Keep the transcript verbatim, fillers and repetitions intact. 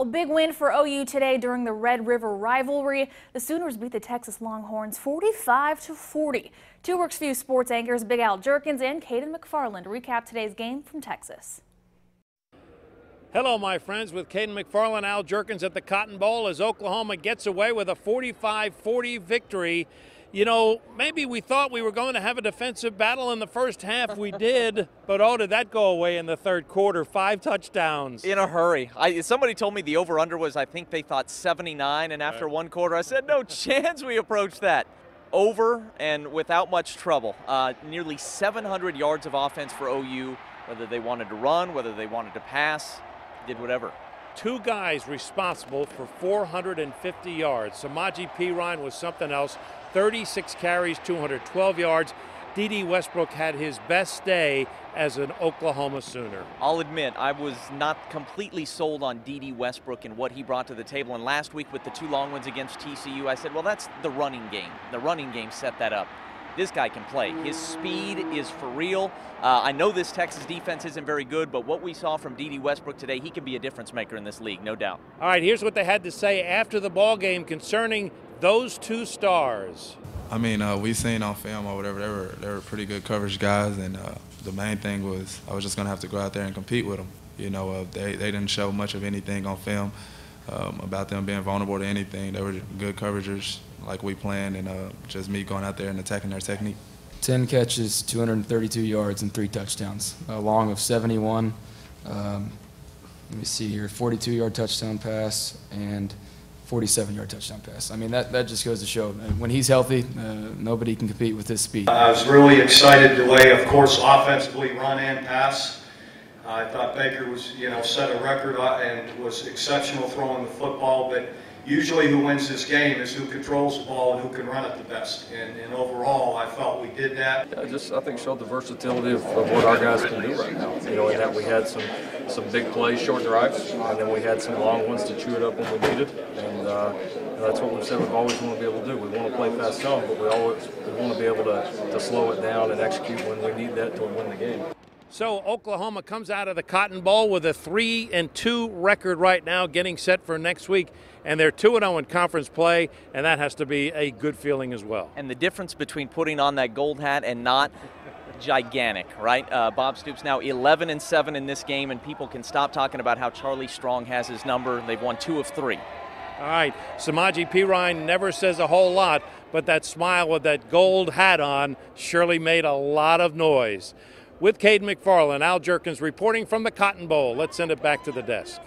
Well, a big win for O U today during the Red River rivalry. The Sooners beat the Texas Longhorns forty-five to forty. Two Works Few sports anchors Big Al Jerkins and Caden McFarland recap today's game from Texas. Hello, my friends. With Caden McFarland, Al Jerkins at the Cotton Bowl as Oklahoma gets away with a forty-five forty victory. You know, maybe we thought we were going to have a defensive battle in the first half. We did, but oh, did that go away in the third quarter. Five touchdowns. In a hurry. I, somebody told me the over-under was, I think they thought seventy-nine, and after one quarter I said, no chance we approached that. Over and without much trouble. Uh, nearly seven hundred yards of offense for O U, whether they wanted to run, whether they wanted to pass, did whatever. Two guys responsible for four hundred fifty yards. Samaji P. Ryan was something else. thirty-six carries, two hundred twelve yards. Dede Westbrook had his best day as an Oklahoma Sooner. I'll admit, I was not completely sold on Dede Westbrook and what he brought to the table. And last week with the two long ones against T C U, I said, well, that's the running game. The running game set that up. This guy can play. His speed is for real. Uh, I know this Texas defense isn't very good, but what we saw from Dede Westbrook today, he can be a difference maker in this league, no doubt. All right, here's what they had to say after the ball game concerning those two stars. I mean, uh, we seen on film or whatever, they were, they were pretty good coverage guys, and uh, the main thing was I was just going to have to go out there and compete with them. You know, uh, they, they didn't show much of anything on film um, about them being vulnerable to anything. They were good coveragers, like we planned, and uh, just me going out there and attacking their technique. ten catches, two hundred thirty-two yards, and three touchdowns. A long of seventy-one. Um, let me see here, forty-two yard touchdown pass and forty-seven yard touchdown pass. I mean, that, that just goes to show, when he's healthy, uh, nobody can compete with his speed. I was really excited the way, of course, offensively run and pass. I thought Baker was, you know, set a record and was exceptional throwing the football, but usually who wins this game is who controls the ball and who can run it the best. And, and overall, I felt we did that. Yeah, just, I think, showed the versatility of, of what our guys can do right now. You know, in that we had some, some big plays, short drives, and then we had some long ones to chew it up when we needed. And uh, that's what we've said we've always want to be able to do. We want to play fast zone, but we always we want to be able to, to slow it down and execute when we need that to win the game. So Oklahoma comes out of the Cotton Bowl with a three and two record right now, getting set for next week. And they're two and oh in conference play, and that has to be a good feeling as well. And the difference between putting on that gold hat and not, gigantic, right? Uh, Bob Stoops now eleven and seven in this game, and people can stop talking about how Charlie Strong has his number. They've won two of three. All right, Samaje Perine never says a whole lot, but that smile with that gold hat on surely made a lot of noise. With Cade McFarland, Al Jerkins reporting from the Cotton Bowl. Let's send it back to the desk.